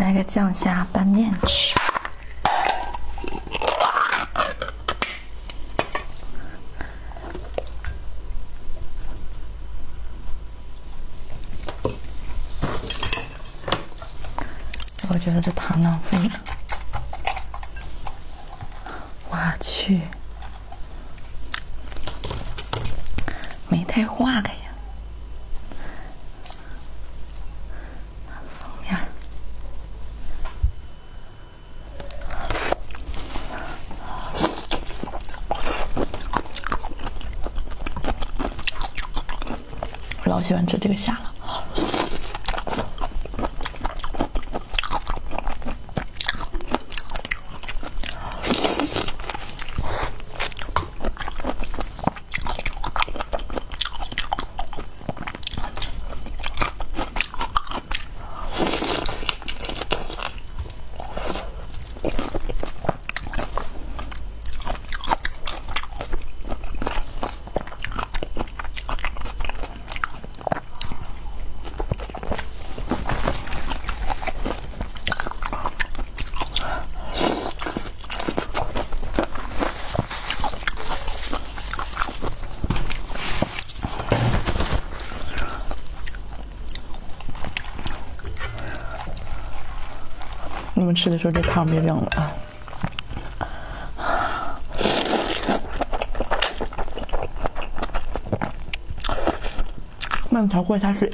来个酱虾拌面吃。我觉得这糖浪费了，我去，没太化开呀。 老喜欢吃这个虾了，你们吃的时候这汤别凉了啊！ 慢条过一下水。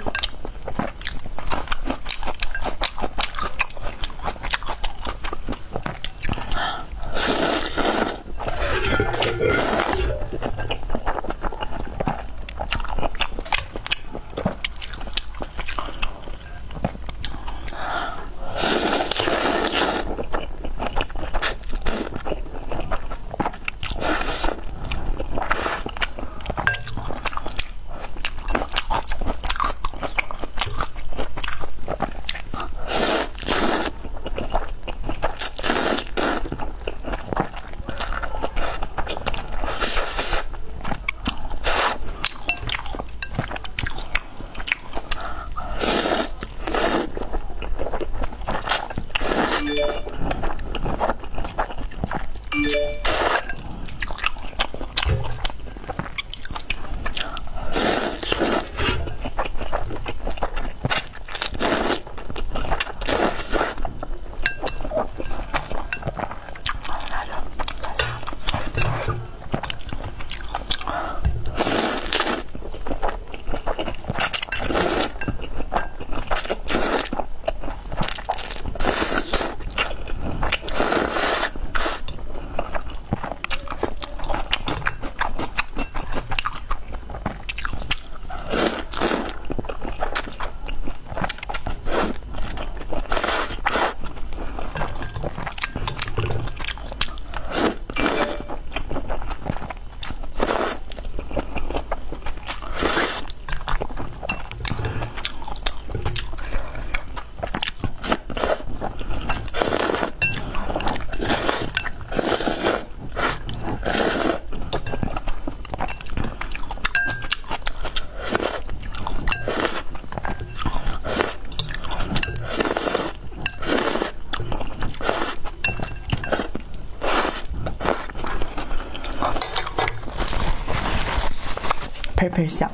呸呸响。